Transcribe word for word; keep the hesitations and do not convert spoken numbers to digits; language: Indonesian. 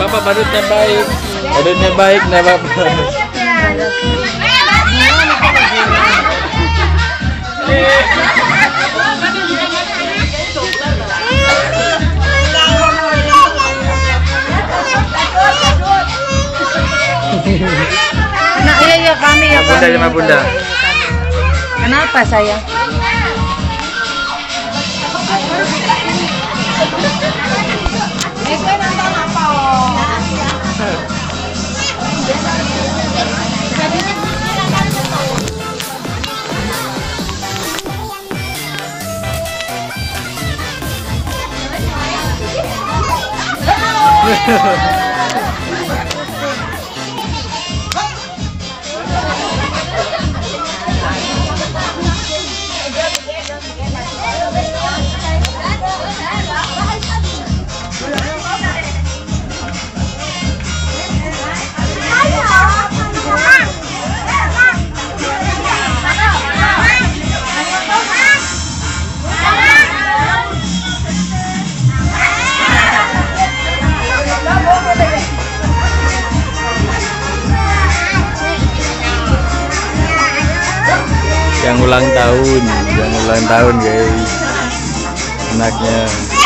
Bapak baru terbaik, baru terbaik, nah bapak. Nak ya kami ya kami. Bunda sama bunda. Kenapa saya? Yang ulang tahun, yang ulang tahun guys, anaknya.